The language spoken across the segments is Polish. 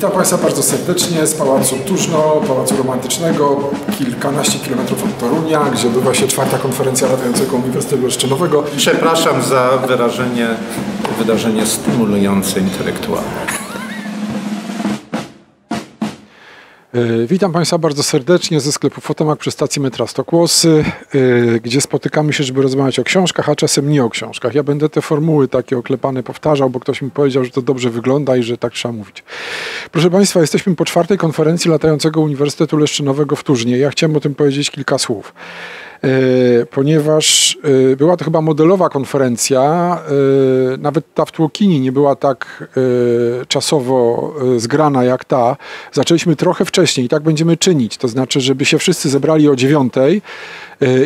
Witam Państwa bardzo serdecznie z Pałacu Turzno, Pałacu Romantycznego, kilkanaście kilometrów od Torunia, gdzie odbywa się czwarta konferencja Latającego Uniwersytetu Leszczynowego. Przepraszam za wydarzenie stymulujące intelektualne. Witam Państwa bardzo serdecznie ze sklepu Fotomag przy stacji metra Stokłosy, gdzie spotykamy się, żeby rozmawiać o książkach, a czasem nie o książkach. Ja będę te formuły takie oklepane powtarzał, bo ktoś mi powiedział, że to dobrze wygląda i że tak trzeba mówić. Proszę Państwa, jesteśmy po czwartej konferencji Latającego Uniwersytetu Leszczynowego w Turznie. Ja chciałem o tym powiedzieć kilka słów, ponieważ była to chyba modelowa konferencja, nawet ta w Tłokini nie była tak czasowo zgrana jak ta. Zaczęliśmy trochę wcześniej i tak będziemy czynić, to znaczy, żeby się wszyscy zebrali o 9:00.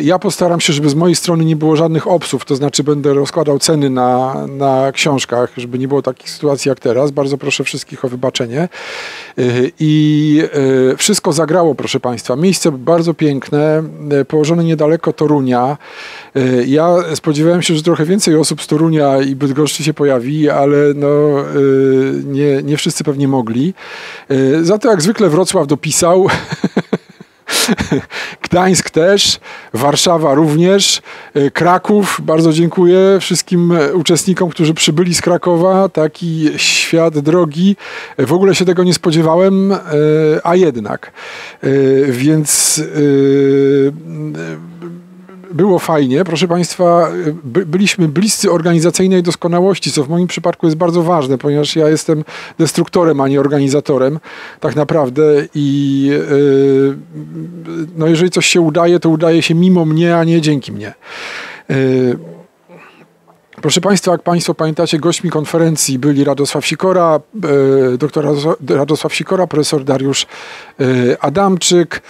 Ja postaram się, żeby z mojej strony nie było żadnych obsów, to znaczy będę rozkładał ceny na książkach, żeby nie było takich sytuacji jak teraz. Bardzo proszę wszystkich o wybaczenie. I wszystko zagrało, proszę Państwa. Miejsce bardzo piękne, położone niedaleko Torunia. Ja spodziewałem się, że trochę więcej osób z Torunia i Bydgoszczy się pojawi, ale no, nie wszyscy pewnie mogli. Za to jak zwykle Wrocław dopisał. Gdańsk też, Warszawa również, Kraków, bardzo dziękuję wszystkim uczestnikom, którzy przybyli z Krakowa, taki świat drogi, w ogóle się tego nie spodziewałem, a jednak, więc było fajnie, proszę Państwa, byliśmy bliscy organizacyjnej doskonałości, co w moim przypadku jest bardzo ważne, ponieważ ja jestem destruktorem, a nie organizatorem, tak naprawdę i no jeżeli coś się udaje, to udaje się mimo mnie, a nie dzięki mnie. Proszę Państwa, jak Państwo pamiętacie, gośćmi konferencji byli Radosław Sikora, dr Radosław Sikora, profesor Dariusz Adamczyk,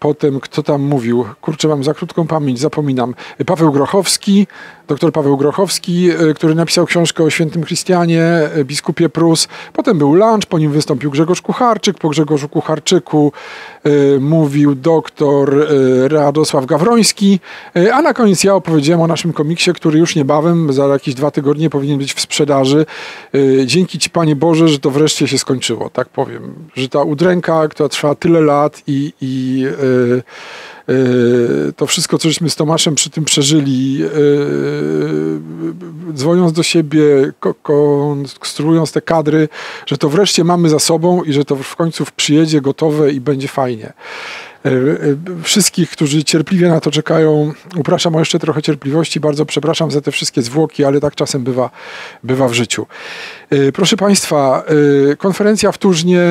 potem, kto tam mówił? Kurczę, mam za krótką pamięć, zapominam. Paweł Grochowski, doktor Paweł Grochowski, który napisał książkę o świętym Chrystianie, biskupie Prus. Potem był lunch, po nim wystąpił Grzegorz Kucharczyk. Po Grzegorzu Kucharczyku mówił doktor Radosław Gawroński. A na koniec ja opowiedziałem o naszym komiksie, który już niebawem, za jakieś 2 tygodnie powinien być w sprzedaży. Dzięki Ci, Panie Boże, że to wreszcie się skończyło, tak powiem. Że ta udręka, która trwa tyle lat, i to wszystko, co żeśmy z Tomaszem przy tym przeżyli, dzwoniąc do siebie, konstruując te kadry, że to wreszcie mamy za sobą i że to w końcu przyjedzie gotowe i będzie fajnie. Wszystkich, którzy cierpliwie na to czekają, upraszam o jeszcze trochę cierpliwości. Bardzo przepraszam za te wszystkie zwłoki, ale tak czasem bywa w życiu. Proszę Państwa, konferencja w Turznie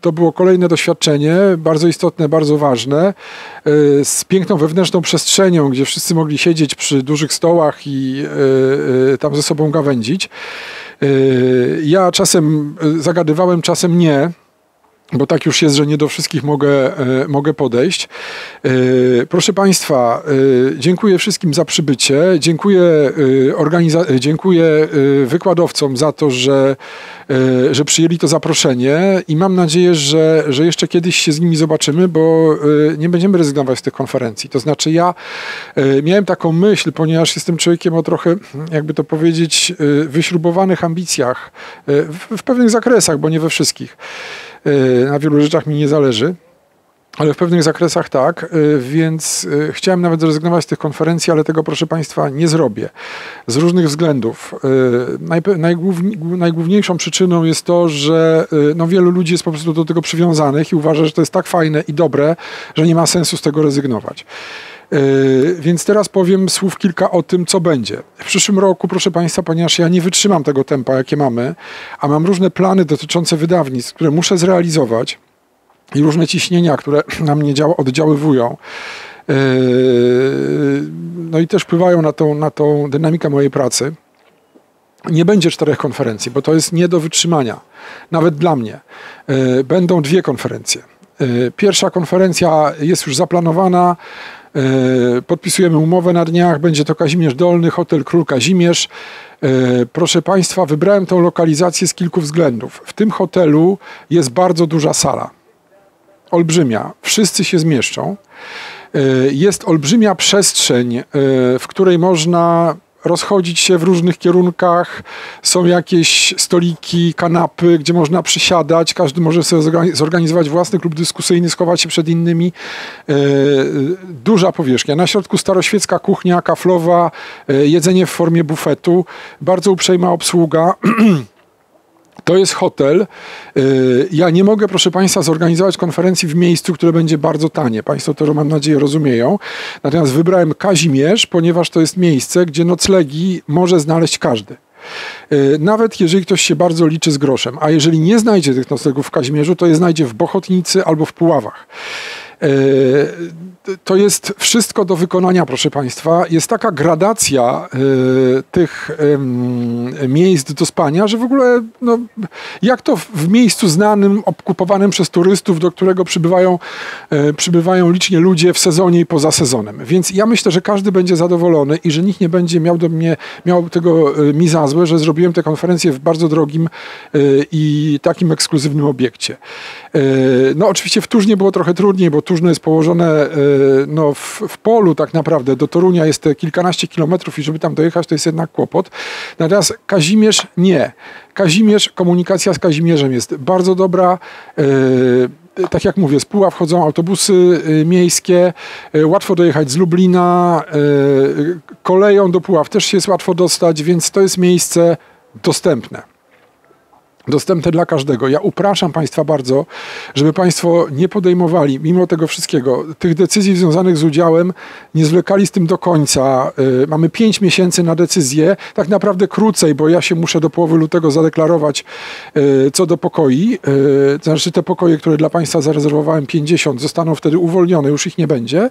to było kolejne doświadczenie, bardzo istotne, bardzo ważne, z piękną wewnętrzną przestrzenią, gdzie wszyscy mogli siedzieć przy dużych stołach i tam ze sobą gawędzić. Ja czasem zagadywałem, czasem nie. Bo tak już jest, że nie do wszystkich mogę podejść. Proszę Państwa, dziękuję wszystkim za przybycie. Dziękuję wykładowcom za to, że przyjęli to zaproszenie i mam nadzieję, że jeszcze kiedyś się z nimi zobaczymy, bo nie będziemy rezygnować z tych konferencji. To znaczy ja miałem taką myśl, ponieważ jestem człowiekiem o trochę, jakby to powiedzieć, wyśrubowanych ambicjach w pewnych zakresach, bo nie we wszystkich. Na wielu rzeczach mi nie zależy, ale w pewnych zakresach tak, więc chciałem nawet zrezygnować z tych konferencji, ale tego, proszę Państwa, nie zrobię. Z różnych względów. Najgłówniejszą przyczyną jest to, że no, wielu ludzi jest po prostu do tego przywiązanych i uważa, że to jest tak fajne i dobre, że nie ma sensu z tego rezygnować. Więc teraz powiem słów kilka o tym, co będzie. W przyszłym roku, proszę Państwa, ponieważ ja nie wytrzymam tego tempa, jakie mamy, a mam różne plany dotyczące wydawnictw, które muszę zrealizować i różne ciśnienia, które na mnie oddziaływują, no i też wpływają na tą dynamikę mojej pracy. Nie będzie 4 konferencji, bo to jest nie do wytrzymania, nawet dla mnie. Będą 2 konferencje. Pierwsza konferencja jest już zaplanowana. Podpisujemy umowę na dniach, będzie to Kazimierz Dolny, hotel Król Kazimierz. Proszę Państwa, wybrałem tą lokalizację z kilku względów. W tym hotelu jest bardzo duża sala, olbrzymia, wszyscy się zmieszczą. Jest olbrzymia przestrzeń, w której można rozchodzić się w różnych kierunkach. Są jakieś stoliki, kanapy, gdzie można przysiadać. Każdy może sobie zorganizować własny klub dyskusyjny, schować się przed innymi. Duża powierzchnia. Na środku staroświecka kuchnia kaflowa, jedzenie w formie bufetu, bardzo uprzejma obsługa. To jest hotel. Ja nie mogę, proszę Państwa, zorganizować konferencji w miejscu, które będzie bardzo tanie. Państwo to, mam nadzieję, rozumieją. Natomiast wybrałem Kazimierz, ponieważ to jest miejsce, gdzie noclegi może znaleźć każdy. Nawet jeżeli ktoś się bardzo liczy z groszem. A jeżeli nie znajdzie tych noclegów w Kazimierzu, to je znajdzie w Bochotnicy albo w Puławach. To jest wszystko do wykonania, proszę Państwa. Jest taka gradacja tych miejsc do spania, że w ogóle no, jak to w miejscu znanym, obkupowanym przez turystów, do którego przybywają licznie ludzie w sezonie i poza sezonem. Więc ja myślę, że każdy będzie zadowolony i że nikt nie będzie miał tego mi za złe, że zrobiłem tę konferencję w bardzo drogim i takim ekskluzywnym obiekcie. No oczywiście w Turznie było trochę trudniej, bo Turzno jest położone no, w polu tak naprawdę. Do Torunia jest kilkanaście kilometrów i żeby tam dojechać, to jest jednak kłopot. Natomiast Kazimierz nie. Kazimierz, komunikacja z Kazimierzem jest bardzo dobra. Tak jak mówię, z Puław chodzą autobusy miejskie, łatwo dojechać z Lublina, koleją do Puław też się jest łatwo dostać, więc to jest miejsce dostępne. Dostępne dla każdego. Ja upraszam Państwa bardzo, żeby Państwo nie podejmowali, mimo tego wszystkiego, tych decyzji związanych z udziałem, nie zwlekali z tym do końca. Mamy 5 miesięcy na decyzję, tak naprawdę krócej, bo ja się muszę do połowy lutego zadeklarować co do pokoi. Znaczy te pokoje, które dla Państwa zarezerwowałem, 50, zostaną wtedy uwolnione, już ich nie będzie.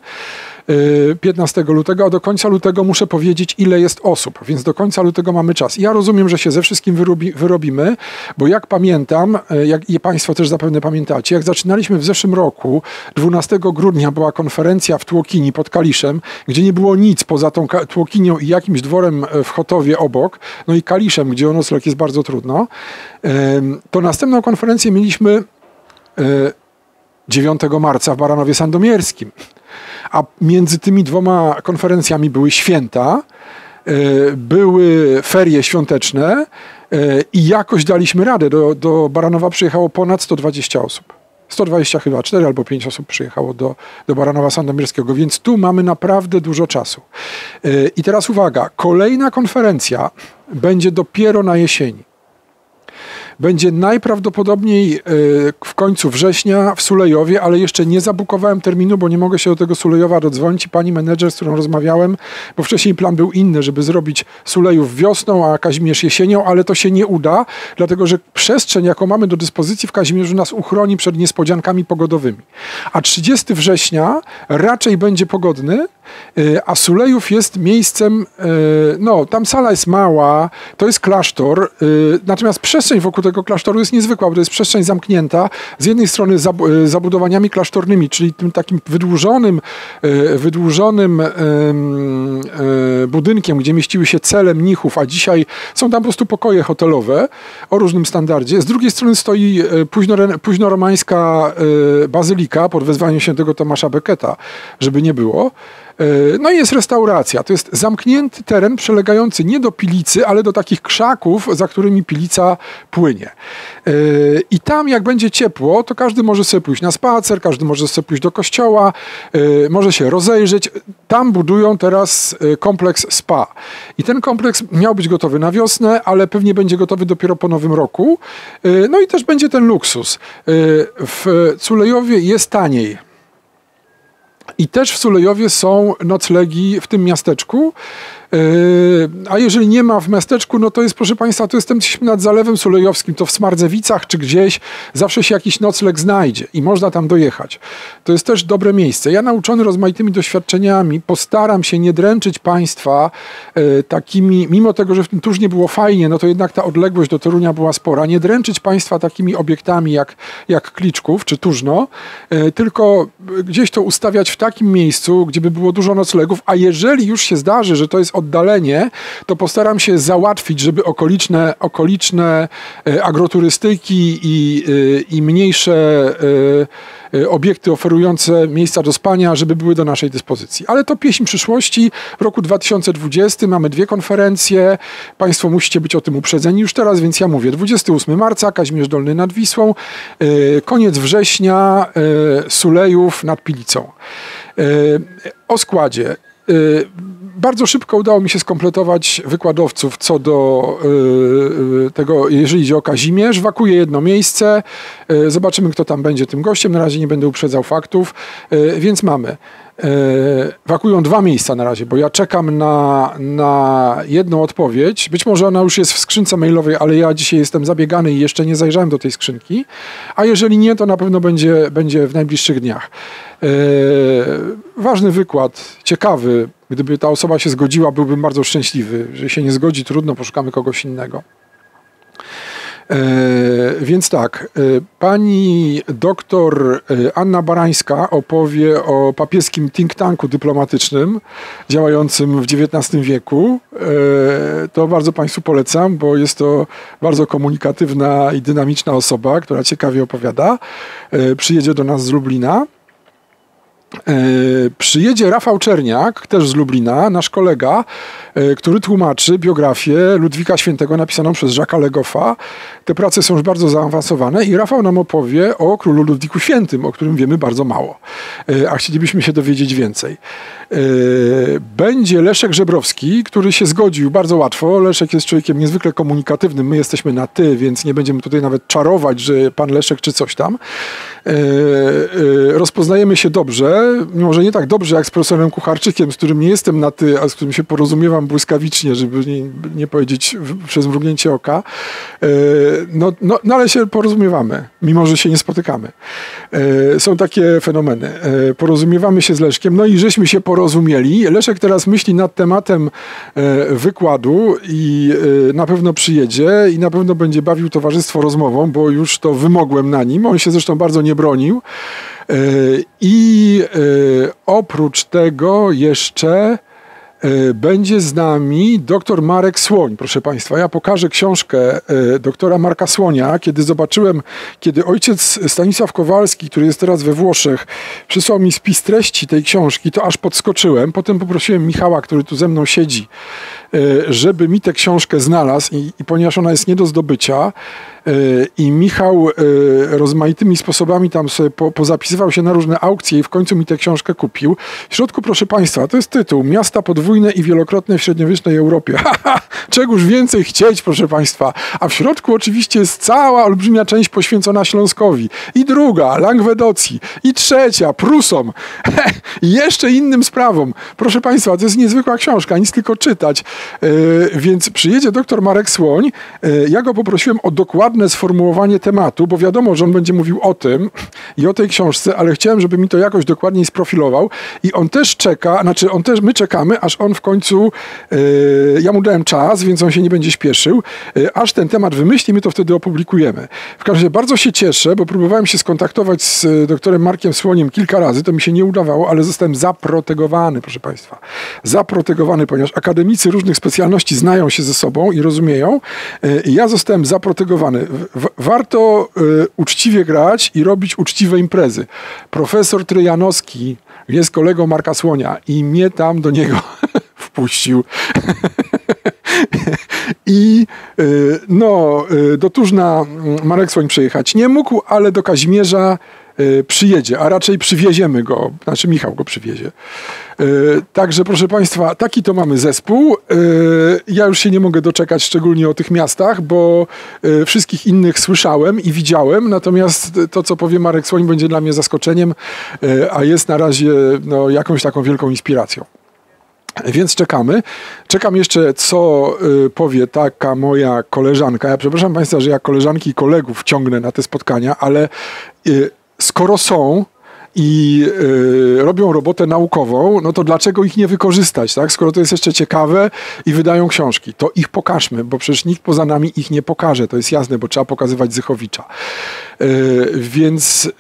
15 lutego, a do końca lutego muszę powiedzieć, ile jest osób, więc do końca lutego mamy czas. Ja rozumiem, że się ze wszystkim wyrobimy, bo jak pamiętam, jak i Państwo też zapewne pamiętacie, jak zaczynaliśmy w zeszłym roku, 12 grudnia była konferencja w Tłokini pod Kaliszem, gdzie nie było nic poza tą Tłokinią i jakimś dworem w Chotowie obok, no i Kaliszem, gdzie o nocleg jest bardzo trudno, to następną konferencję mieliśmy 9 marca w Baranowie Sandomierskim. A między tymi dwoma konferencjami były święta, były ferie świąteczne i jakoś daliśmy radę. Do Baranowa przyjechało ponad 120 osób. 120 chyba, 4 albo 5 osób przyjechało do Baranowa Sandomierskiego, więc tu mamy naprawdę dużo czasu. I teraz uwaga, kolejna konferencja będzie dopiero na jesieni. Będzie najprawdopodobniej w końcu września w Sulejowie, ale jeszcze nie zabukowałem terminu, bo nie mogę się do tego Sulejowa dodzwonić. Pani menedżer, z którą rozmawiałem, bo wcześniej plan był inny, żeby zrobić Sulejów wiosną, a Kazimierz jesienią, ale to się nie uda, dlatego że przestrzeń, jaką mamy do dyspozycji w Kazimierzu, nas uchroni przed niespodziankami pogodowymi. A 30 września raczej będzie pogodny, a Sulejów jest miejscem, no tam sala jest mała, to jest klasztor, natomiast przestrzeń wokół tego klasztoru jest niezwykła, bo to jest przestrzeń zamknięta z jednej strony zabudowaniami klasztornymi, czyli tym takim wydłużonym budynkiem, gdzie mieściły się cele mnichów, a dzisiaj są tam po prostu pokoje hotelowe o różnym standardzie. Z drugiej strony stoi późnoromańska bazylika pod wezwaniem świętego Tomasza Becketa, żeby nie było. No i jest restauracja. To jest zamknięty teren przelegający nie do Pilicy, ale do takich krzaków, za którymi Pilica płynie. I tam jak będzie ciepło, to każdy może sobie pójść na spacer, każdy może sobie pójść do kościoła, może się rozejrzeć. Tam budują teraz kompleks spa. I ten kompleks miał być gotowy na wiosnę, ale pewnie będzie gotowy dopiero po nowym roku. No i też będzie ten luksus. W Sulejowie jest taniej. I też w Sulejowie są noclegi w tym miasteczku. A jeżeli nie ma w miasteczku, no to jest, proszę Państwa, to jesteśmy nad Zalewem Sulejowskim, to w Smardzewicach czy gdzieś zawsze się jakiś nocleg znajdzie i można tam dojechać. To jest też dobre miejsce. Ja nauczony rozmaitymi doświadczeniami postaram się nie dręczyć Państwa takimi, mimo tego, że w tym Turznie było fajnie, no to jednak ta odległość do Torunia była spora, nie dręczyć Państwa takimi obiektami jak Kliczków czy Turzno, tylko gdzieś to ustawiać w takim miejscu, gdzie by było dużo noclegów, a jeżeli już się zdarzy, że to jest oddalenie, to postaram się załatwić, żeby okoliczne agroturystyki i mniejsze obiekty oferujące miejsca do spania, żeby były do naszej dyspozycji. Ale to pieśń przyszłości. W roku 2020 mamy 2 konferencje. Państwo musicie być o tym uprzedzeni już teraz, więc ja mówię. 28 marca Kazimierz Dolny nad Wisłą, koniec września Sulejów nad Pilicą. O składzie. Bardzo szybko udało mi się skompletować wykładowców co do tego, jeżeli idzie o Kazimierz. Wakuje jedno miejsce. Zobaczymy, kto tam będzie tym gościem. Na razie nie będę uprzedzał faktów. Więc mamy. Wakują 2 miejsca na razie, bo ja czekam na jedną odpowiedź. Być może ona już jest w skrzynce mailowej, ale ja dzisiaj jestem zabiegany i jeszcze nie zajrzałem do tej skrzynki. A jeżeli nie, to na pewno będzie w najbliższych dniach. Ważny wykład, ciekawy. Gdyby ta osoba się zgodziła, byłbym bardzo szczęśliwy. Jeżeli się nie zgodzi, trudno, poszukamy kogoś innego. Więc tak, pani doktor Anna Barańska opowie o papieskim think tanku dyplomatycznym działającym w XIX wieku. To bardzo Państwu polecam, bo jest to bardzo komunikatywna i dynamiczna osoba, która ciekawie opowiada. Przyjedzie do nas z Lublina. Przyjedzie Rafał Czerniak, też z Lublina, nasz kolega, który tłumaczy biografię Ludwika Świętego napisaną przez Jacques'a Legoffa. Te prace są już bardzo zaawansowane i Rafał nam opowie o królu Ludwiku Świętym, o którym wiemy bardzo mało, a chcielibyśmy się dowiedzieć więcej. Będzie Leszek Żebrowski, który się zgodził bardzo łatwo. Leszek jest człowiekiem niezwykle komunikatywnym. My jesteśmy na ty, więc nie będziemy tutaj nawet czarować, że pan Leszek czy coś tam. Rozpoznajemy się dobrze, może nie tak dobrze jak z profesorem Kucharczykiem, z którym nie jestem na ty, a z którym się porozumiewam błyskawicznie, żeby nie powiedzieć przez mrugnięcie oka. No ale się porozumiewamy, mimo że się nie spotykamy. Są takie fenomeny. Porozumiewamy się z Leszkiem, no i żeśmy się porozumieli. Leszek teraz myśli nad tematem wykładu i na pewno przyjedzie i na pewno będzie bawił towarzystwo rozmową, bo już to wymogłem na nim. On się zresztą bardzo nie bronił. I oprócz tego jeszcze będzie z nami doktor Marek Słoń. Proszę Państwa, ja pokażę książkę doktora Marka Słonia. Kiedy zobaczyłem, kiedy ojciec Stanisław Kowalski, który jest teraz we Włoszech, przysłał mi spis treści tej książki, to aż podskoczyłem. Potem poprosiłem Michała, który tu ze mną siedzi, żeby mi tę książkę znalazł i ponieważ ona jest nie do zdobycia i Michał rozmaitymi sposobami tam sobie pozapisywał się na różne aukcje i w końcu mi tę książkę kupił. W środku, proszę Państwa, to jest tytuł Miasta podwójne i wielokrotne w średniowiecznej Europie. Czegoż więcej chcieć, proszę Państwa. A w środku oczywiście jest cała olbrzymia część poświęcona Śląskowi. I druga, Langwedocji. I trzecia, Prusom. I jeszcze innym sprawom. Proszę Państwa, to jest niezwykła książka, nic tylko czytać. Więc przyjedzie doktor Marek Słoń. Ja go poprosiłem o dokładne sformułowanie tematu, bo wiadomo, że on będzie mówił o tym i o tej książce, ale chciałem, żeby mi to jakoś dokładniej sprofilował. I on też czeka, znaczy on też, my czekamy, aż on w końcu, ja mu dałem czas, więc on się nie będzie śpieszył, aż ten temat wymyśli, my to wtedy opublikujemy. W każdym razie bardzo się cieszę, bo próbowałem się skontaktować z doktorem Markiem Słoniem kilka razy, to mi się nie udawało, ale zostałem zaprotegowany, proszę Państwa. Zaprotegowany, ponieważ akademicy różnych specjalności znają się ze sobą i rozumieją. Ja zostałem zaprotegowany. Warto uczciwie grać i robić uczciwe imprezy. Profesor Tryjanowski jest kolegą Marka Słonia i mnie tam do niego wpuścił. I do Turzna Marek Słoń przejechać nie mógł, ale do Kazimierza przyjedzie, a raczej przywieziemy go, znaczy Michał go przywiezie. Także proszę Państwa, taki to mamy zespół. Ja już się nie mogę doczekać szczególnie o tych miastach, bo wszystkich innych słyszałem i widziałem, natomiast to, co powie Marek Słoń, będzie dla mnie zaskoczeniem, a jest na razie jakąś taką wielką inspiracją. Więc czekamy. Czekam jeszcze, co powie taka moja koleżanka. Ja przepraszam Państwa, że ja koleżanki i kolegów ciągnę na te spotkania, ale skoro są i robią robotę naukową, no to dlaczego ich nie wykorzystać, tak? Skoro to jest jeszcze ciekawe i wydają książki, to ich pokażmy, bo przecież nikt poza nami ich nie pokaże, to jest jasne, bo trzeba pokazywać Zychowicza. Więc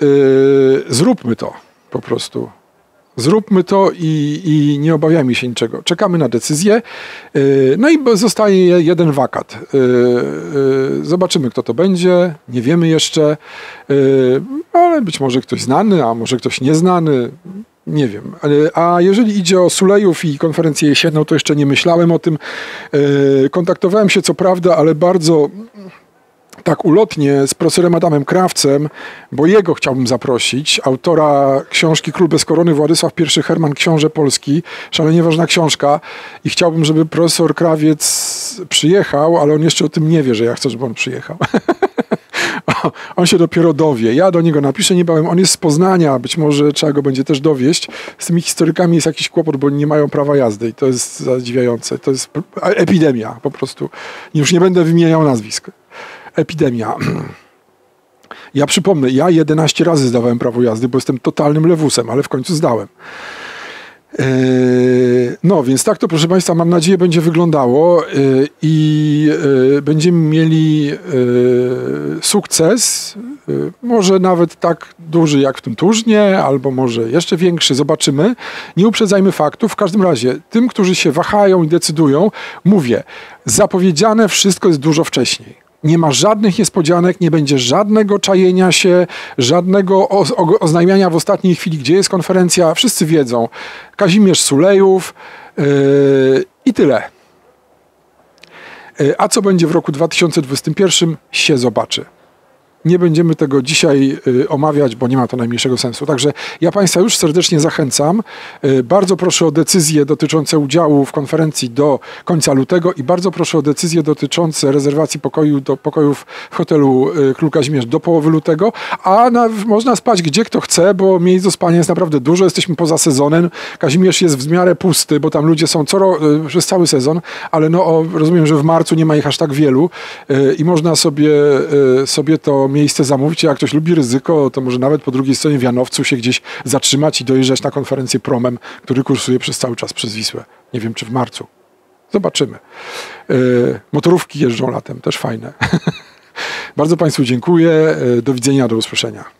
zróbmy to po prostu. Zróbmy to i nie obawiamy się niczego. Czekamy na decyzję. No i zostaje jeden wakat. Zobaczymy, kto to będzie. Nie wiemy jeszcze, ale być może ktoś znany, a może ktoś nieznany. Nie wiem. A jeżeli idzie o Sulejów i konferencję jesienną, to jeszcze nie myślałem o tym. Kontaktowałem się co prawda, ale bardzo tak ulotnie z profesorem Adamem Krawcem, bo jego chciałbym zaprosić, autora książki Król bez korony, Władysław I Herman, książę Polski, szalenie ważna książka i chciałbym, żeby profesor Krawiec przyjechał, ale on jeszcze o tym nie wie, że ja chcę, żeby on przyjechał. On się dopiero dowie. Ja do niego napiszę niebawem. On jest z Poznania. Być może trzeba go będzie też dowieść. Z tymi historykami jest jakiś kłopot, bo nie mają prawa jazdy i to jest zadziwiające. To jest epidemia po prostu. Już nie będę wymieniał nazwisk. Epidemia. Ja przypomnę, ja 11 razy zdawałem prawo jazdy, bo jestem totalnym lewusem, ale w końcu zdałem. No, więc tak to, proszę Państwa, mam nadzieję, będzie wyglądało i będziemy mieli sukces, może nawet tak duży jak w tym Turznie, albo może jeszcze większy, zobaczymy. Nie uprzedzajmy faktów. W każdym razie, tym, którzy się wahają i decydują, mówię, zapowiedziane wszystko jest dużo wcześniej. Nie ma żadnych niespodzianek, nie będzie żadnego czajenia się, żadnego oznajmiania w ostatniej chwili, gdzie jest konferencja. Wszyscy wiedzą. Kazimierz Sulejów i tyle. A co będzie w roku 2021 się zobaczy. Nie będziemy tego dzisiaj omawiać, bo nie ma to najmniejszego sensu. Także ja Państwa już serdecznie zachęcam. Bardzo proszę o decyzje dotyczące udziału w konferencji do końca lutego i bardzo proszę o decyzje dotyczące rezerwacji pokojów w hotelu Król Kazimierz do połowy lutego. A można spać gdzie kto chce, bo miejsc do spania jest naprawdę dużo. Jesteśmy poza sezonem. Kazimierz jest w miarę pusty, bo tam ludzie są przez cały sezon, ale no, rozumiem, że w marcu nie ma ich aż tak wielu i można sobie to miejsce zamówić. Jak ktoś lubi ryzyko, to może nawet po drugiej stronie w Janowcu się gdzieś zatrzymać i dojeżdżać na konferencję promem, który kursuje przez cały czas przez Wisłę. Nie wiem, czy w marcu. Zobaczymy. Motorówki jeżdżą latem, też fajne. Bardzo Państwu dziękuję. Do widzenia, do usłyszenia.